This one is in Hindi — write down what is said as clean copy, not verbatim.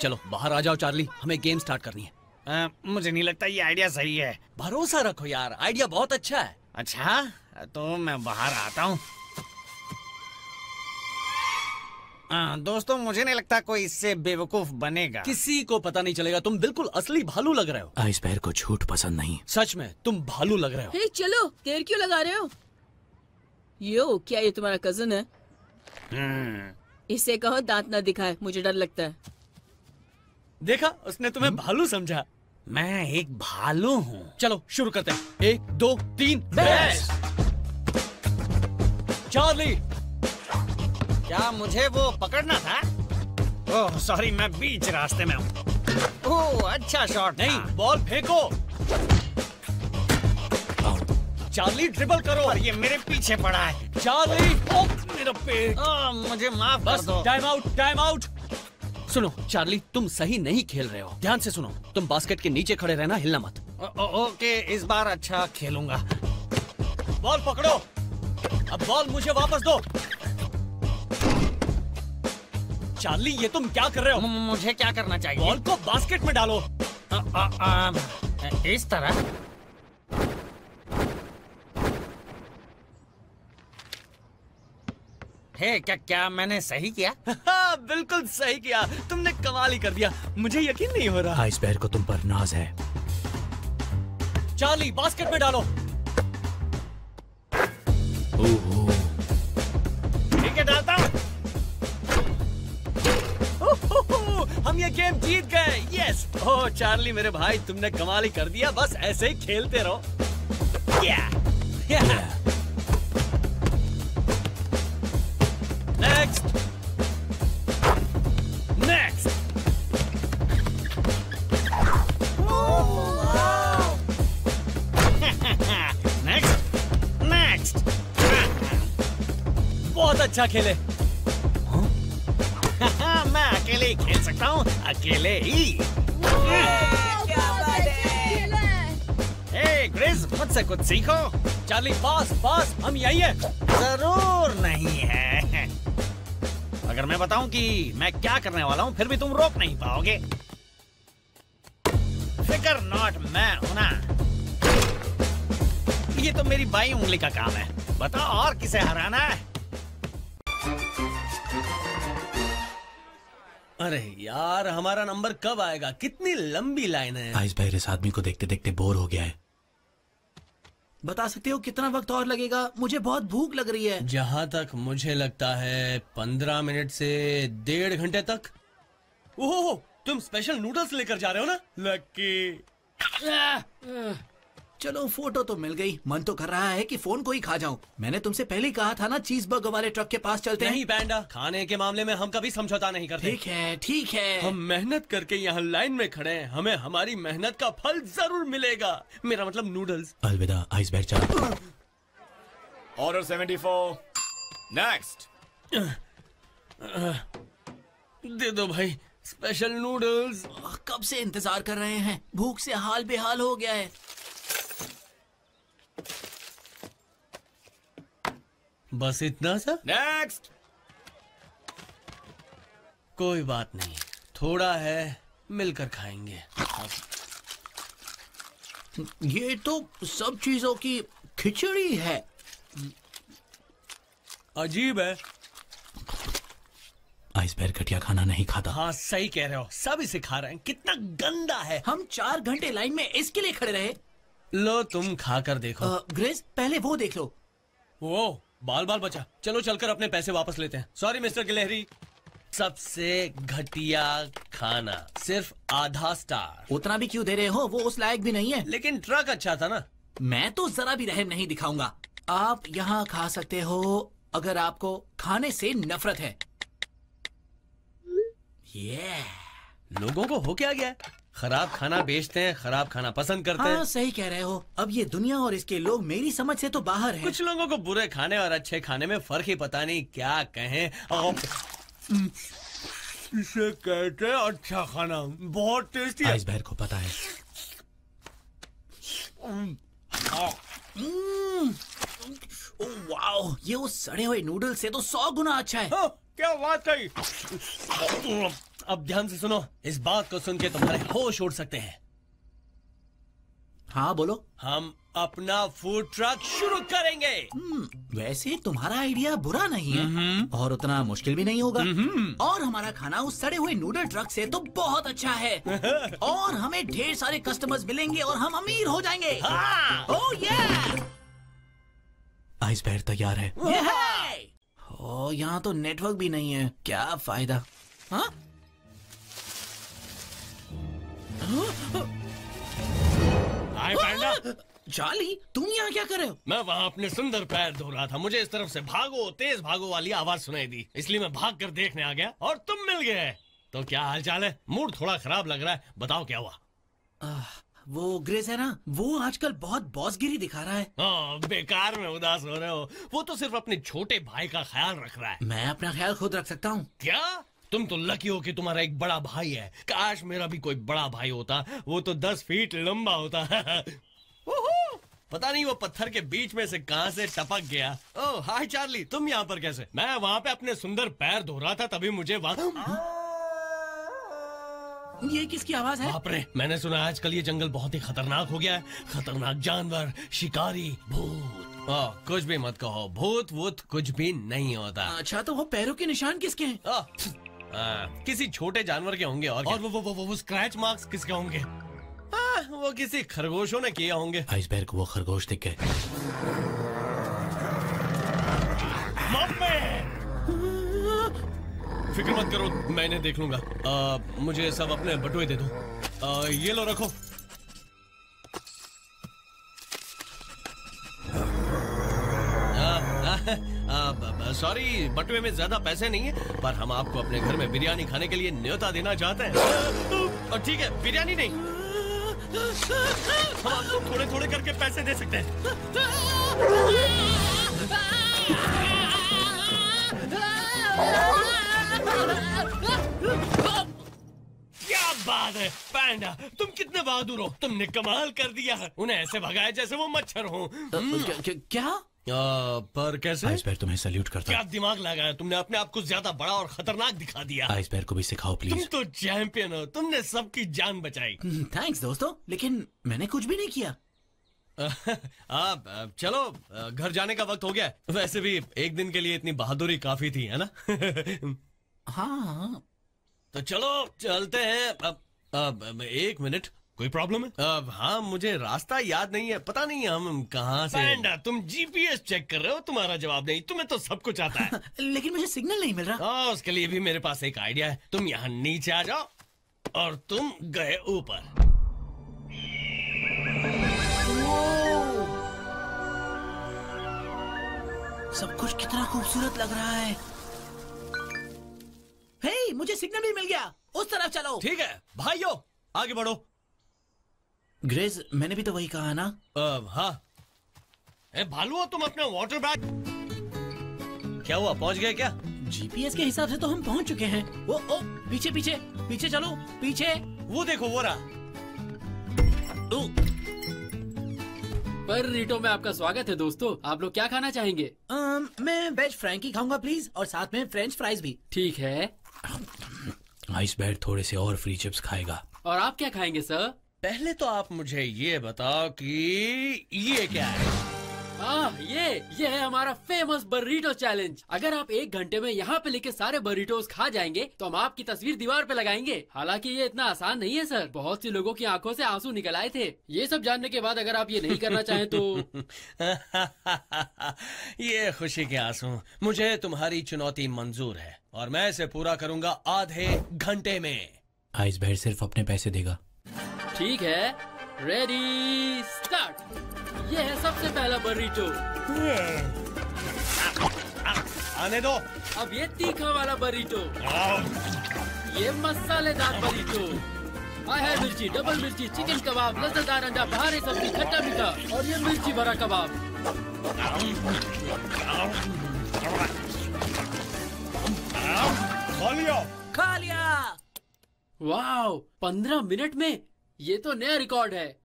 चलो बाहर आ जाओ चार्ली, हमें गेम स्टार्ट करनी है। मुझे नहीं लगता ये आइडिया सही है। भरोसा रखो यार, आइडिया बहुत अच्छा है। अच्छा तो मैं बाहर आता हूँ। दोस्तों मुझे नहीं लगता कोई इससे बेवकूफ बनेगा। किसी को पता नहीं चलेगा। तुम बिल्कुल असली भालू लग रहे हो। आइस बेयर को झूठ पसंद नहीं। सच में तुम भालू लग रहे हो। हे चलो, देर क्यों लगा रहे हो? यो क्या ये तुम्हारा कजन है? इसे कहो दांत ना दिखाए, मुझे डर लगता है। देखा उसने तुम्हें भालू समझा। मैं एक भालू हूँ। चलो शुरू करते हैं। 1 2 3 चार्ली। क्या मुझे वो पकड़ना था? ओह सॉरी, मैं बीच रास्ते में हूँ। ओह अच्छा शॉट। नहीं, बॉल फेंको। चार्ली ड्रिबल करो। और ये मेरे पीछे पड़ा है। चार्ली मेरा पेट। मुझे माफ कर दो। Time out, time out. सुनो चार्ली, तुम सही नहीं खेल रहे हो। ध्यान से सुनो, तुम बास्केट के नीचे खड़े रहना, हिलना मत। ओके इस बार अच्छा खेलूंगा। बॉल पकड़ो। अब बॉल मुझे वापस दो। चार्ली ये तुम क्या कर रहे हो? मुझे क्या करना चाहिए? बॉल को बास्केट में डालो। इस तरह। हे क्या मैंने सही किया? बिल्कुल सही किया, तुमने कमाल ही कर दिया। मुझे यकीन नहीं हो रहा। आइस बेयर को तुम पर नाज है। चार्ली बास्केट में डालो। ठीक है डालता हूँ। हम ये गेम जीत गए। यस। ओह चार्ली मेरे भाई, तुमने कमाल ही कर दिया। बस ऐसे ही खेलते रहो। Next next. Next next. बहुत अच्छा खेले। मैं अकेले ही खेल सकता हूँ, अकेले ही। क्या बात है। हे ग्रिज, मुझसे कुछ सीखो। चार्ली पास पास, हम यहीं हैं। जरूर नहीं है। अगर मैं बताऊं कि मैं क्या करने वाला हूँ फिर भी तुम रोक नहीं पाओगे। फिकर नॉट, मैं हूं ना। ये तो मेरी बाई उंगली का काम है। बताओ और किसे हराना है। अरे यार हमारा नंबर कब आएगा? कितनी लंबी लाइन है। आइस बेयर इस आदमी को देखते देखते बोर हो गया है। बता सकते हो कितना वक्त और लगेगा? मुझे बहुत भूख लग रही है। जहाँ तक मुझे लगता है 15 मिनट से 1.5 घंटे तक। ओह तुम स्पेशल नूडल्स लेकर जा रहे हो ना? लकी। चलो फोटो तो मिल गई। मन तो कर रहा है कि फोन को ही खा जाऊं। मैंने तुमसे पहले कहा था ना चीज बर्गर वाले ट्रक के पास चलते हैं। नहीं पैंडा, खाने के मामले में हम कभी समझौता नहीं करते। ठीक है ठीक है। हम मेहनत करके यहाँ लाइन में खड़े हैं, हमें हमारी मेहनत का फल जरूर मिलेगा। मेरा मतलब नूडल्स। अलविदा आइस बेयर। चल ऑर्डर 74। नेक्स्ट। दे दो भाई स्पेशल नूडल्स। कब से इंतजार कर रहे हैं, भूख से हाल बेहाल हो गया है। बस इतना सा। नेक्स्ट। कोई बात नहीं, थोड़ा है मिलकर खाएंगे। ये तो सब चीजों की खिचड़ी है। अजीब है। आइस बेयर घटिया खाना नहीं खाता। हाँ सही कह रहे हो, सब इसे खा रहे हैं। कितना गंदा है। हम 4 घंटे लाइन में इसके लिए खड़े रहे। लो तुम खा कर देखो। ग्रेस पहले वो देख लो। वो बाल बाल बचा। चलो चलकर अपने पैसे वापस लेते हैं। सॉरी मिस्टर गिलहरी। सबसे घटिया खाना, सिर्फ आधा स्टार। उतना भी क्यों दे रहे हो, वो उस लायक भी नहीं है। लेकिन ट्रक अच्छा था ना। मैं तो जरा भी रहम नहीं दिखाऊंगा। आप यहाँ खा सकते हो अगर आपको खाने से नफरत है। लोगों को हो क्या गया? खराब खाना बेचते हैं, खराब खाना पसंद करते हैं। सही कह रहे हो। अब ये दुनिया और इसके लोग मेरी समझ से तो बाहर हैं। कुछ लोगों को बुरे खाने और अच्छे खाने में फर्क ही पता नहीं। क्या कहें, इसे कहते हैं अच्छा खाना। बहुत टेस्टी है। आइस बेयर को पता है। वाओ, ये उस सड़े हुए नूडल से तो 100 गुना अच्छा है। क्या बात कही। अब ध्यान से सुनो, इस बात को सुन के तुम्हारे होश उड़ सकते हैं। हाँ बोलो। हम अपना फूड ट्रक शुरू करेंगे। वैसे तुम्हारा आइडिया बुरा नहीं है और उतना मुश्किल भी नहीं होगा, और हमारा खाना उस सड़े हुए नूडल ट्रक से तो बहुत अच्छा है। और हमें ढेर सारे कस्टमर्स मिलेंगे और हम अमीर हो जाएंगे। हाँ। ओह ये आइस पैर तैयार है। ओ यहाँ तो नेटवर्क भी नहीं है, क्या फायदा। हाँ पैंडा। चार्ली तुम यहाँ क्या कर रहे हो? मैं वहाँ अपने सुंदर पैर धो रहा था, मुझे इस तरफ से भागो तेज भागो वाली आवाज सुनाई दी, इसलिए मैं भाग कर देखने आ गया और तुम मिल गए। तो क्या हाल चाल है? मूड थोड़ा खराब लग रहा है, बताओ क्या हुआ? वो ग्रेस है ना, वो आजकल बहुत बॉसगिरी दिखा रहा है। बेकार में उदास हो रहे हो, वो तो सिर्फ अपने छोटे भाई का ख्याल रख रहा है। मैं अपना ख्याल खुद रख सकता हूँ। क्या? तुम तो लकी हो कि तुम्हारा एक बड़ा भाई है। काश मेरा भी कोई बड़ा भाई होता, वो तो 10 फीट लंबा होता। पता नहीं वो पत्थर के बीच में से कहां से टपक गया। ओह हाय चार्ली, तुम यहाँ पर कैसे? मैं वहाँ पे अपने सुंदर पैर धो रहा था, तभी मुझे ये किसकी आवाज है? बाप रे, मैंने सुना आजकल ये जंगल बहुत ही खतरनाक हो गया है। खतरनाक जानवर, शिकारी, भूत। कुछ भी मत कहो, भूत वूत कुछ भी नहीं होता। अच्छा तो वो पैरों के निशान किसके हैं? किसी छोटे जानवर के होंगे। और वो स्क्रैच मार्क्स किसके होंगे? वो किसी खरगोशों ने किए होंगे। आइस बेर को वो खरगोश दिख गए। फिक्र मत करो, मैंने देख लूंगा। मुझे सब अपने बटुए दे दो। ये लो रखो। सॉरी, बटुए में ज्यादा पैसे नहीं है, पर हम आपको अपने घर में बिरयानी खाने के लिए न्योता देना चाहते हैं। और ठीक है, बिरयानी नहीं, हम आपको थोड़े थोड़े करके पैसे दे सकते हैं। क्या बात है पैंडा, तुम कितने बहादुर हो, तुमने कमाल कर दिया। उन्हें ऐसे भगाया जैसे वो मच्छर हो। क्या? पर कैसे? आइस बेर तुम्हें सैल्यूट करता। क्या दिमाग लगाया तुमने, अपने आप को ज्यादा बड़ा और खतरनाक दिखा दिया। आइस बेर को भी सिखाओ प्लीज। तुम तो चैंपियन हो, तुमने सबकी जान बचाई। थैंक्स दोस्तों, लेकिन मैंने कुछ भी नहीं किया। आप चलो, घर जाने का वक्त हो गया। वैसे भी एक दिन के लिए इतनी बहादुरी काफी थी, है ना? हाँ तो चलो चलते हैं। अब एक मिनट, कोई प्रॉब्लम है? हाँ मुझे रास्ता याद नहीं है, पता नहीं हम कहाँ से। पैंडा तुम जीपीएस चेक कर रहे हो, तुम्हारा जवाब नहीं। तुम्हें तो सब कुछ आता है। लेकिन मुझे सिग्नल नहीं मिल रहा। उसके लिए भी मेरे पास एक आइडिया है। तुम यहाँ नीचे आ जाओ और तुम गए ऊपर। सब कुछ कितना खूबसूरत लग रहा है। हे, मुझे सिग्नल भी मिल गया, उस तरफ चलो। ठीक है भाइयों, आगे बढ़ो। ग्रेज मैंने भी तो वही कहा ना। हाँ भालुओं, तुम अपना वाटर बैग। क्या हुआ, पहुंच गए क्या? जीपीएस के हिसाब से तो हम पहुंच चुके हैं। ओ पीछे पीछे पीछे चलो, पीछे वो देखो, वो रहा। पर्रिटो में आपका स्वागत है दोस्तों। आप लोग क्या खाना चाहेंगे? मैं वेज फ्रैंकी खाऊंगा प्लीज, और साथ में फ्रेंच फ्राइज भी। ठीक है। आइस बेर थोड़े से और फ्री चिप्स खाएगा। और आप क्या खाएंगे सर? पहले तो आप मुझे ये बताओ कि ये क्या है। ये है हमारा फेमस बर्रिटो चैलेंज। अगर आप 1 घंटे में यहाँ पे लेके सारे बर्रिटोस खा जाएंगे तो हम आपकी तस्वीर दीवार पे लगाएंगे। हालांकि ये इतना आसान नहीं है सर, बहुत से लोगों की आंखों से आंसू निकल आए थे। ये सब जानने के बाद अगर आप ये नहीं करना चाहें तो। ये खुशी के आंसू। मुझे तुम्हारी चुनौती मंजूर है और मैं इसे पूरा करूँगा आधे घंटे में। आइस बेर सिर्फ अपने पैसे देगा। ठीक है, रेडी स्टार्ट। ये है सबसे पहला बर्रिटो। आने दो। अब ये तीखा वाला बर्रिटो। ये मसालेदार बर्रिटो। हाय हाय मिर्ची, डबल मिर्ची, चिकन कबाब, लज़ेदार अंडा, भारी सब्जी, खट्टा मीठा, और ये मिर्ची भरा कबाब। खा लिया। वाओ, 15 मिनट में ये तो नया रिकॉर्ड है।